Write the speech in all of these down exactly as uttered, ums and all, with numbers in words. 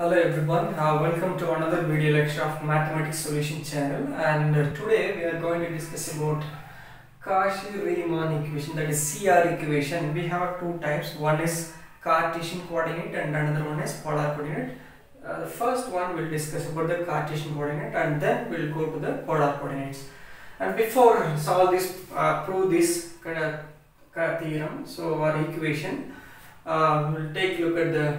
Hello everyone, uh, welcome to another video lecture of Mathematics Solution channel, and uh, today we are going to discuss about Cauchy-Riemann equation, that is C R equation. We have two types, one is Cartesian coordinate and another one is polar coordinate. Uh, the first one we will discuss about the Cartesian coordinate and then we will go to the polar coordinates. And before solve this, uh, prove this kind of theorem, so our equation, uh, we will take a look at the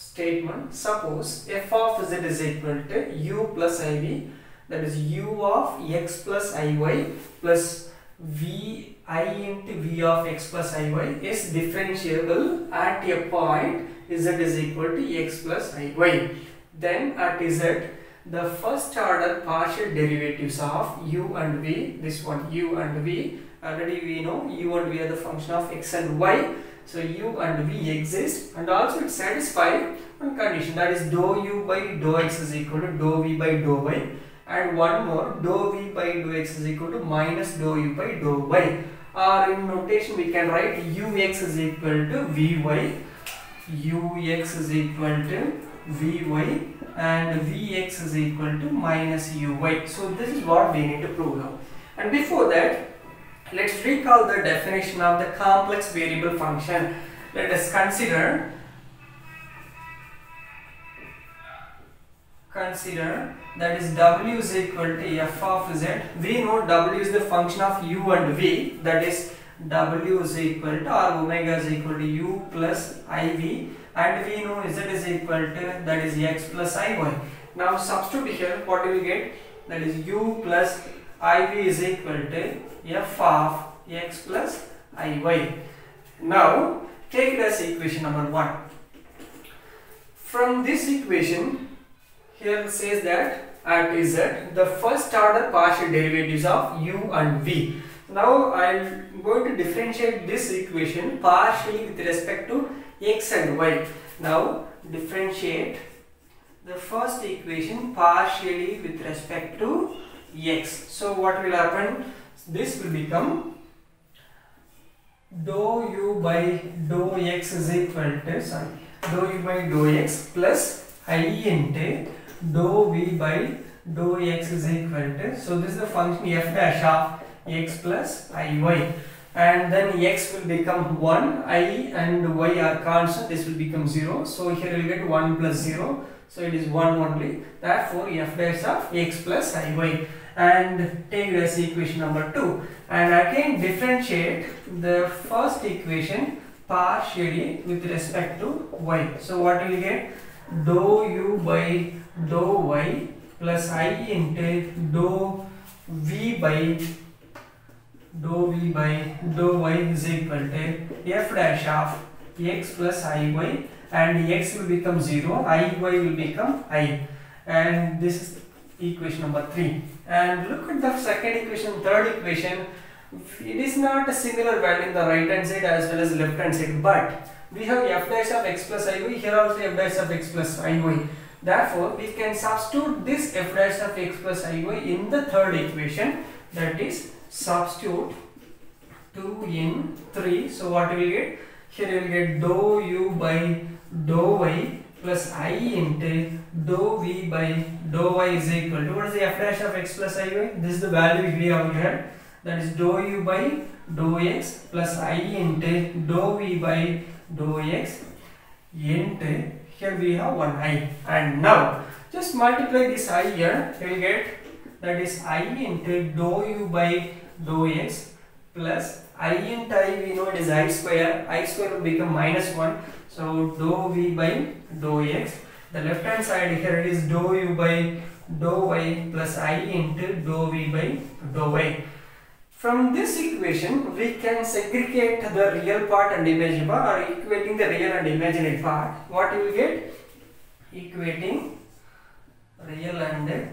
statement. Suppose f of z is equal to u plus iv, that is u of x plus iy plus v I into v of x plus iy is differentiable at a point z is equal to x plus iy. Then at z, the first order partial derivatives of u and v, this one u and v, already we know u and v are the function of x and y. So u and v exist, and also it satisfies one condition, that is dou u by dou x is equal to dou v by dou y, and one more, dou v by dou x is equal to minus dou u by dou y, or in notation we can write ux is equal to vy, ux is equal to vy, and vx is equal to minus uy. So this is what we need to prove now. And before that, let's recall the definition of the complex variable function. Let us consider consider that is w is equal to f of z. We know w is the function of u and v, that is w is equal to or omega is equal to u plus iv, and we know z is equal to, that is x plus iy. Now substitute here, what do we get? That is u plus iv is equal to f of x plus iy. Now take it as equation number one. From this equation, here it says that at z, the first order partial derivatives of u and v. Now I am going to differentiate this equation partially with respect to x and y. Now differentiate the first equation partially with respect to x. So what will happen? This will become dou u by dou x is equal to, sorry, dou u by dou x plus I into dou v by dou x is equal to, so this is the function f dash of x plus iy, and then x will become one, I and y are constant, this will become zero, so here we will get one plus zero, so it is one only, therefore f dash of x plus iy. And take it as equation number two, and again differentiate the first equation partially with respect to y. So what do we get? Dou u by dou y plus I into dou v by dou v by dou y is equal to f dash of x plus iy, and x will become zero, iy will become I, and this is equation number three. And look at the second equation, third equation. It is not a similar value in the right hand side as well as left hand side, but we have f dash of x plus iy, here also f dash of x plus iy, therefore we can substitute this f dash of x plus iy in the third equation, that is substitute two in three. So what we will get? Here we will get dou u by dou y plus I into dou v by dou y is equal to, what is the f dash of x plus iy? This is the value we have here, that is dou u by dou x plus I into dou v by dou x into, here we have one I, and now just multiply this I here, you will get, that is I into dou u by dou x plus I into I, we know it is I square, I square will become minus one, so dou v by dou x. The left hand side here it is dou u by dou y plus I into dou v by dou y. From this equation we can segregate the real part and imaginary part, or equating the real and imaginary part. What you will get? Equating real and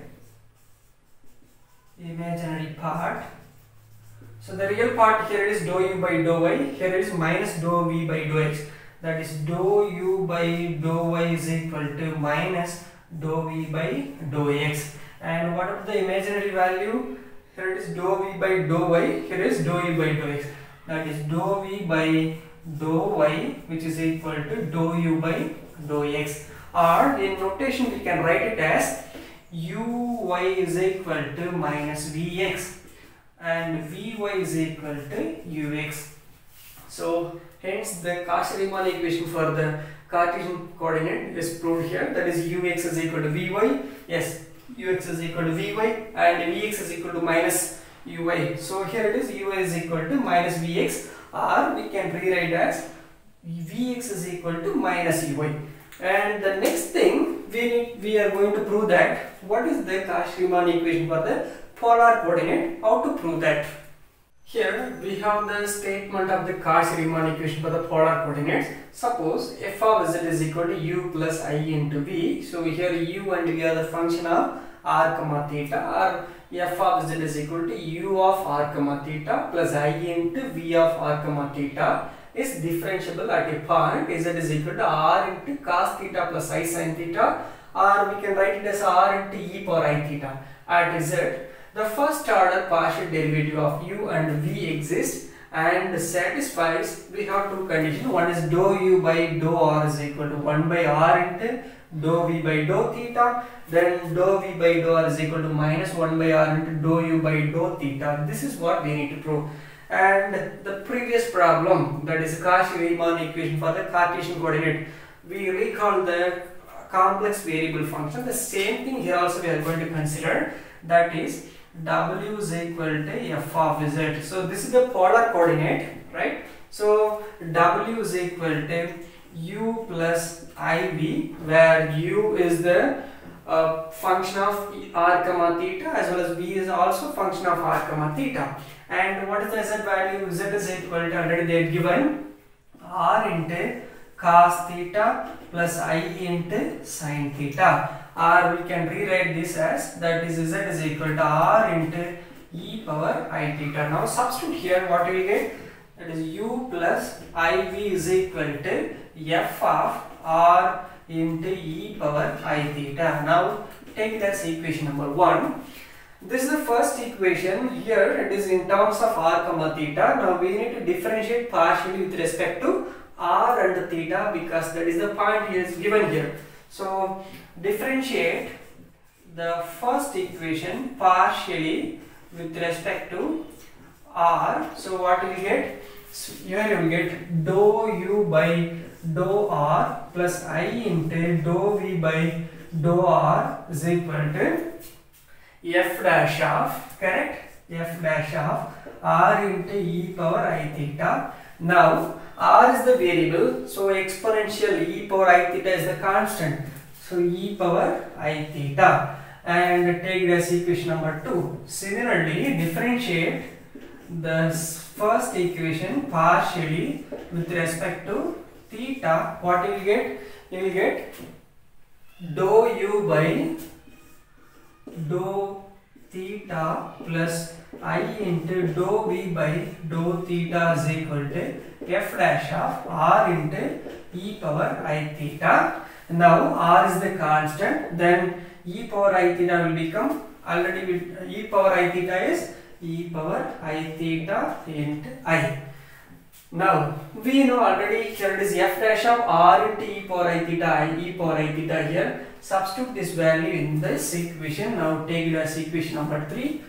imaginary part. So the real part here is dou u by dou y, here is minus dou v by dou x. That is dou u by dou y is equal to minus dou v by dou x. And what is the imaginary value? Here it is dou v by dou y, here is dou u by dou x. That is dou v by dou y, which is equal to dou u by dou x. or in notation we can write it as uy is equal to minus vx and vy is equal to ux. So hence the Cauchy-Riemann equation for the Cartesian coordinate is proved here, that is ux is equal to vy, yes ux is equal to vy and vx is equal to minus uy. So here it is uy is equal to minus vx, or we can rewrite as vx is equal to minus uy. And the next thing we need, we are going to prove that what is the Cauchy-Riemann equation for the polar coordinate, how to prove that. Here we have the statement of the Cauchy-Riemann equation for the polar coordinates. Suppose f of z is equal to u plus I into v. So here u and v are the function of r comma theta, or f of z is equal to u of r comma theta plus I into v of r comma theta is differentiable at a point z is equal to r into cos theta plus I sin theta, or we can write it as r into e power I theta at z. The first order partial derivative of u and v exists and satisfies, we have two conditions. One is dou u by dou r is equal to one by r into dou v by dou theta, then dou v by dou r is equal to minus one by r into dou u by dou theta. This is what we need to prove. And the previous problem, that is Cauchy-Riemann equation for the Cartesian coordinate, we recall the complex variable function. The same thing here also we are going to consider, that is w is equal to f of z. So this is the polar coordinate, right? So w is equal to u plus iv, where u is the uh, function of r comma theta, as well as v is also function of r comma theta. And what is the z value? Z is equal to, already they are given, r into cos theta plus I into sin theta, or we can rewrite this as, that is z is equal to r into e power I theta. Now substitute here, what do we get? That is u plus iv is equal to f of r into e power I theta. Now take this equation number one. This is the first equation. Here it is in terms of r comma theta. Now we need to differentiate partially with respect to r and theta, because that is the point here is given here. So differentiate the first equation partially with respect to r. So what do we get? So here we get dou u by dou r plus I into dou v by dou r is equal to f dash of, correct? F dash of r into e power I theta. Now r is the variable, so exponential e power I theta is the constant, so e power I theta, and take it as equation number two. Similarly, differentiate the first equation partially with respect to theta. What you will get? You will get dou u by dou theta plus I into dou v by dou theta is equal to f dash of r into e power I theta. Now r is the constant, then e power I theta will become, already with e power I theta is e power I theta into I. Now we know already here it is f dash of r into e power I theta I, e power I theta here. Substitute this value in this equation. Now take it as equation number three.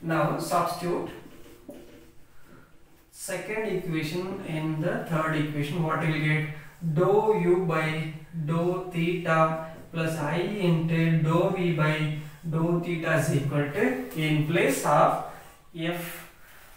Now substitute second equation in the third equation. What will get? Dou u by dou theta plus I into dou v by dou theta is equal to, in place of f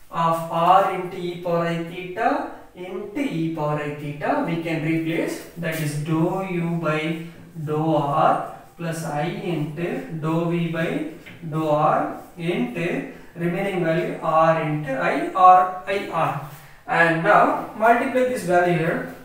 of r into e power I theta into e power I theta, we can replace, that is dou u by dou r plus I into dou v by dou r into remaining value r into I or I r. And now multiply this value here,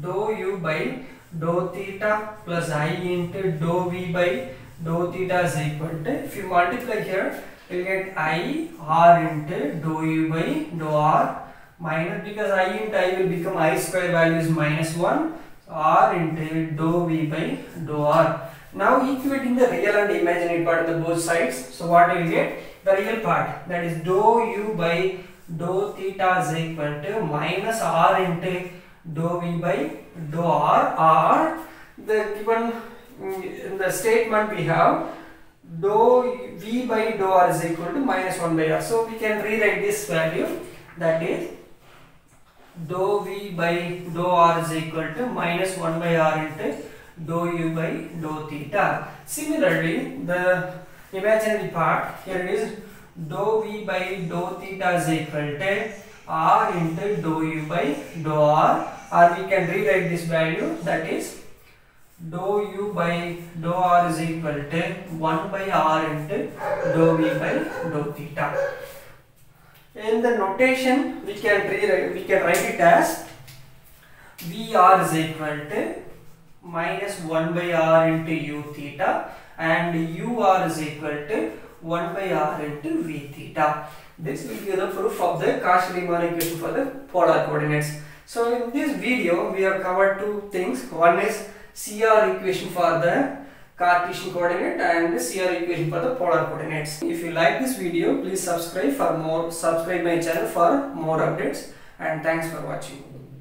dou u by dou theta plus I into dou v by dou theta is equal to, if you multiply here you get I r into dou u by dou r minus, because I into I will become I square value is minus one, so r into dou v by dou r. Now equating the real and imaginary part of the both sides. So what do you get? The real part, that is dou u by dou theta is equal to minus r into dou v by dou r, or the given the statement we have dou v by dou r is equal to minus one by r. So we can rewrite this value, that is dou v by dou r is equal to minus one by r into dou u by dou theta. Similarly, the imaginary part here is dou v by dou theta is equal to r into dou u by dou r, or we can rewrite this value, that is dou u by dou r is equal to one by r into dou v by dou theta. In the notation, we can rewrite, we can write it as vr is equal to minus one by r into u theta and ur is equal to one by r into v theta. This will be the proof of the Cauchy-Riemann equation for the polar coordinates. So in this video, we have covered two things. One is C R equation for the Cartesian coordinate and the C R equation for the polar coordinates. If you like this video, please subscribe for more. Subscribe my channel for more updates, and thanks for watching.